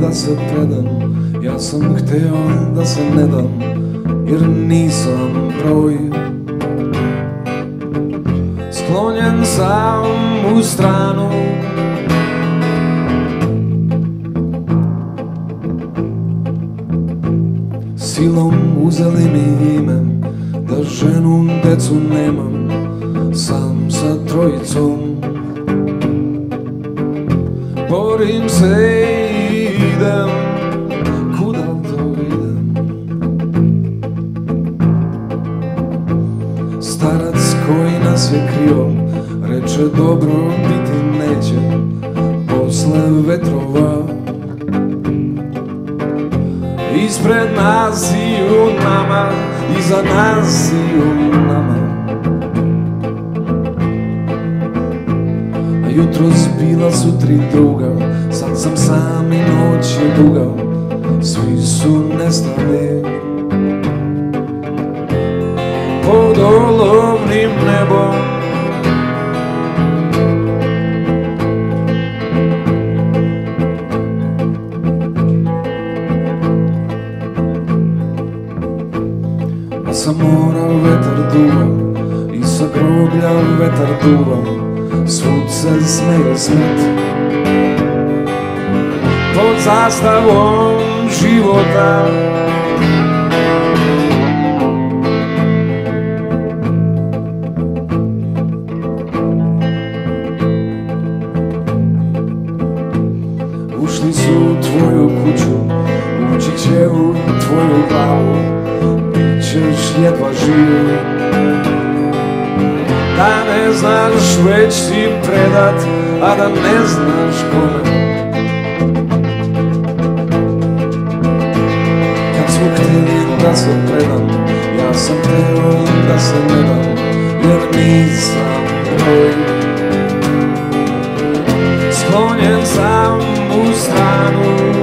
Da se predam, ja sam hteo da se ne dam, jer nisam broj. Sklonjen sam u stranu, silom uzeli mi ime, da ženu, decu nemam, sam sa trojicom. Borim se i idem, kuda to idem? Starac koji nas je krio, reče dobro biti neće, posle vetrova. Ispred nas i u nama, iza nas i u nama. Jutros bila su tri druga, sad sam sam i noć je duga, svi su nestali. Pod olovnim nebom a sa mora vetar duva i sa groblja vetar duva, svud se smeje smet. Pod zastavom života ušli su u tvoju kuću, ući će u tvoju glavu, bit ćeš jedva živ. Da ne znaš već si predat, a da ne znaš kome. Kad smo htjeli da se predam, ja sam htio da se ne dam, jer nisam broj. Sklonjen sam u stranu,